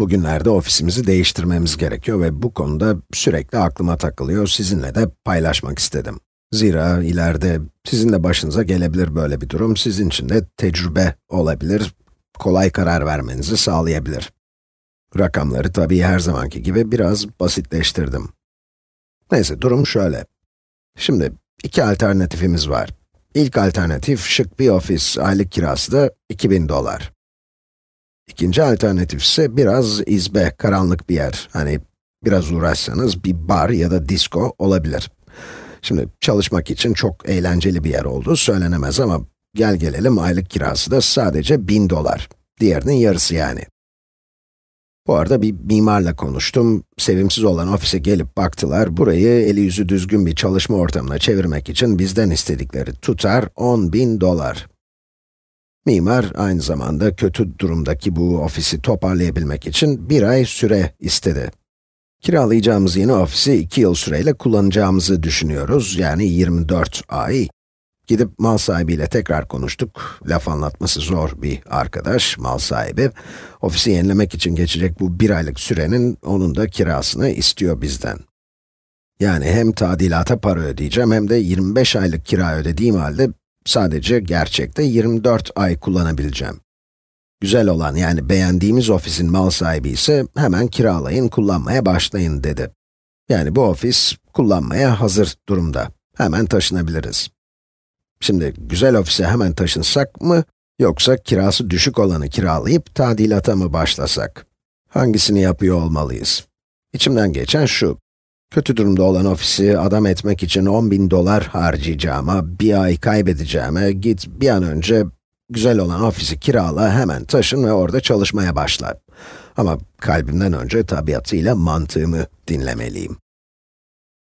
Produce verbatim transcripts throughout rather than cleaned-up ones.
Bugünlerde ofisimizi değiştirmemiz gerekiyor ve bu konuda sürekli aklıma takılıyor, sizinle de paylaşmak istedim. Zira ileride sizin de başınıza gelebilir böyle bir durum, sizin için de tecrübe olabilir, kolay karar vermenizi sağlayabilir. Rakamları tabii her zamanki gibi biraz basitleştirdim. Neyse, durum şöyle. Şimdi iki alternatifimiz var. İlk alternatif şık bir ofis, aylık kirası da iki bin dolar. İkinci alternatif ise biraz izbe, karanlık bir yer. Hani biraz uğraşsanız bir bar ya da disco olabilir. Şimdi çalışmak için çok eğlenceli bir yer olduğu söylenemez ama gel gelelim aylık kirası da sadece bin dolar. Diğerinin yarısı yani. Bu arada bir mimarla konuştum. Sevimsiz olan ofise gelip baktılar. Burayı eli yüzü düzgün bir çalışma ortamına çevirmek için bizden istedikleri tutar on bin dolar. Mimar aynı zamanda kötü durumdaki bu ofisi toparlayabilmek için bir ay süre istedi. Kiralayacağımız yeni ofisi iki yıl süreyle kullanacağımızı düşünüyoruz. Yani yirmi dört ay. Gidip mal sahibiyle tekrar konuştuk. Laf anlatması zor bir arkadaş, mal sahibi. Ofisi yenilemek için geçecek bu bir aylık sürenin onun da kirasını istiyor bizden. Yani hem tadilata para ödeyeceğim hem de yirmi beş aylık kira ödediğim halde sadece gerçekte yirmi dört ay kullanabileceğim. Güzel olan, yani beğendiğimiz ofisin mal sahibi ise hemen kiralayın, kullanmaya başlayın dedi. Yani bu ofis kullanmaya hazır durumda. Hemen taşınabiliriz. Şimdi güzel ofise hemen taşınsak mı, yoksa kirası düşük olanı kiralayıp tadilata mı başlasak? Hangisini yapıyor olmalıyız? İçimden geçen şu: kötü durumda olan ofisi adam etmek için on bin dolar harcayacağıma, bir ay kaybedeceğime, git bir an önce güzel olan ofisi kirala, hemen taşın ve orada çalışmaya başla. Ama kalbimden önce tabiatıyla mantığımı dinlemeliyim.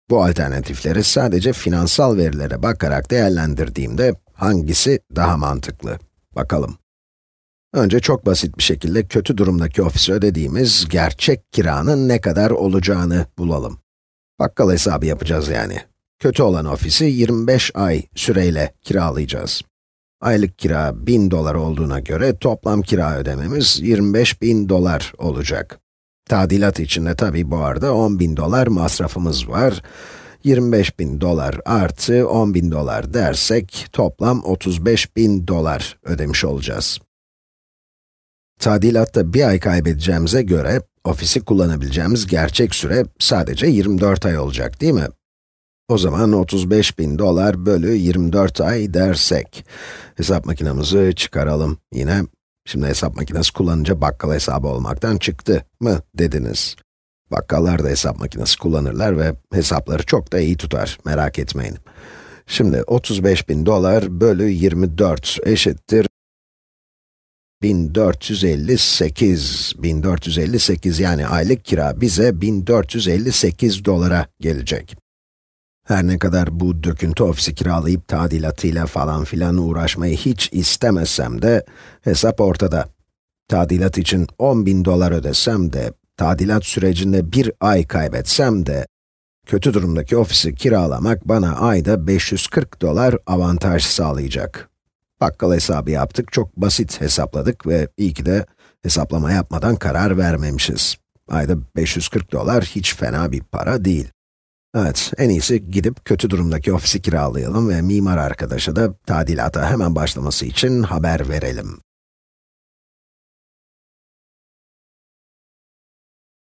Bu alternatifleri sadece finansal verilere bakarak değerlendirdiğimde hangisi daha mantıklı? Bakalım. Önce çok basit bir şekilde kötü durumdaki ofise ödediğimiz gerçek kiranın ne kadar olacağını bulalım. Bakkal hesabı yapacağız yani. Kötü olan ofisi yirmi beş ay süreyle kiralayacağız. Aylık kira bin dolar olduğuna göre toplam kira ödememiz yirmi beş bin dolar olacak. Tadilat için de tabii bu arada on bin dolar masrafımız var. yirmi beş bin dolar artı on bin dolar dersek toplam otuz beş bin dolar ödemiş olacağız. Tadilatta bir ay kaybedeceğimize göre ofisi kullanabileceğimiz gerçek süre sadece yirmi dört ay olacak, değil mi? O zaman otuz beş bin dolar bölü yirmi dört ay dersek. Hesap makinamızı çıkaralım yine. Şimdi hesap makinesi kullanınca bakkal hesabı olmaktan çıktı mı dediniz. Bakkallar da hesap makinesi kullanırlar ve hesapları çok da iyi tutar, merak etmeyin. Şimdi otuz beş bin dolar bölü yirmi dört eşittir bin dört yüz elli sekiz. bin dört yüz elli sekiz, yani aylık kira bize bin dört yüz elli sekiz dolara gelecek. Her ne kadar bu döküntü ofisi kiralayıp tadilatıyla falan filan uğraşmayı hiç istemesem de hesap ortada. Tadilat için on bin dolar ödesem de, tadilat sürecinde bir ay kaybetsem de, kötü durumdaki ofisi kiralamak bana ayda beş yüz kırk dolar avantaj sağlayacak. Bakkal hesabı yaptık, çok basit hesapladık ve iyi ki de hesaplama yapmadan karar vermemişiz. Ayda beş yüz kırk dolar hiç fena bir para değil. Evet, en iyisi gidip kötü durumdaki ofisi kiralayalım ve mimar arkadaşa da tadilata hemen başlaması için haber verelim.